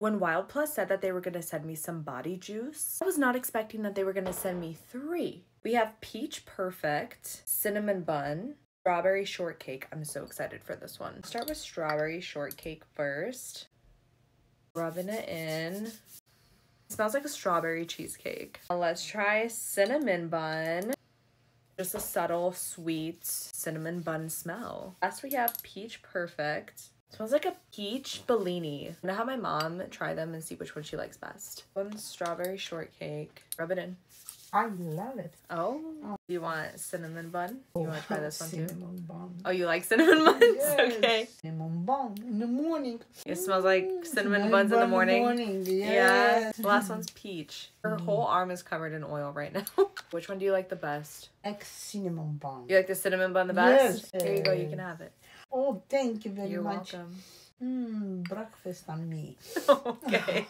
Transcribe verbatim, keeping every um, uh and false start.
When Wild Plus said that they were going to send me some body juice, I was not expecting that they were going to send me three. We have Peach Perfect, Cinnamon Bun, Strawberry Shortcake. I'm so excited for this one. Let's start with Strawberry Shortcake first. Rubbing it in. It smells like a strawberry cheesecake. Now let's try Cinnamon Bun. Just a subtle, sweet cinnamon bun smell. Last we have Peach Perfect. It smells like a peach Bellini. I'm gonna have my mom try them and see which one she likes best. One Strawberry Shortcake. Rub it in. I love it. Oh, oh. You want cinnamon bun? You want to try this one cinnamon too? Cinnamon bun. Oh, you like cinnamon buns? Yes. Okay. Cinnamon bun in the morning. It smells like cinnamon, cinnamon buns bun in the morning. morning. Yes. Yeah. The last one's peach. Her mm. whole arm is covered in oil right now. Which one do you like the best? Ex cinnamon bun. You like the cinnamon bun the best? Yes. Here you go. You can have it. Oh, thank you very You're much. You're welcome. Mm, breakfast on me. Okay.